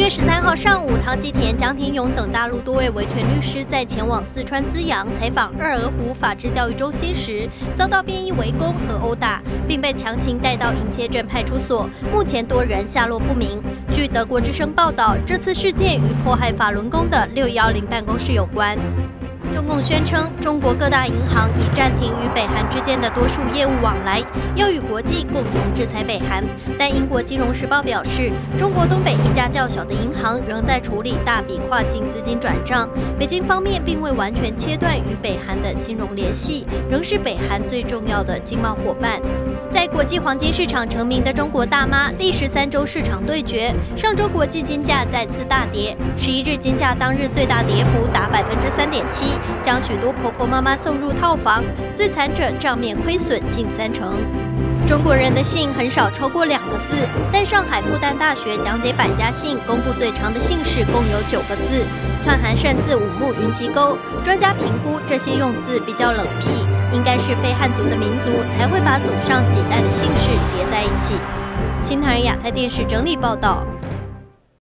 6月13号上午，唐吉田、江天勇等大陆多位维权律师在前往四川资阳采访二鹅湖法治教育中心时，遭到便衣围攻和殴打，并被强行带到营街镇派出所，目前多人下落不明。据德国之声报道，这次事件与迫害法轮功的610办公室有关。 中共宣称，中国各大银行已暂停与北韩之间的多数业务往来，要与国际共同制裁北韩。但英国《金融时报》表示，中国东北一家较小的银行仍在处理大笔跨境资金转账。北京方面并未完全切断与北韩的金融联系，仍是北韩最重要的经贸伙伴。在国际黄金市场成名的中国大妈历时3周市场对决，上周国际金价再次大跌，11日金价当日最大跌幅达3.7%。 将许多婆婆妈妈送入套房，最惨者账面亏损近30%。中国人的姓很少超过2个字，但上海复旦大学讲解百家姓，公布最长的姓氏共有9个字，窜含善似五木云集沟。专家评估这些用字比较冷僻，应该是非汉族的民族才会把祖上几代的姓氏叠在一起。新唐人亚太电视整理报道。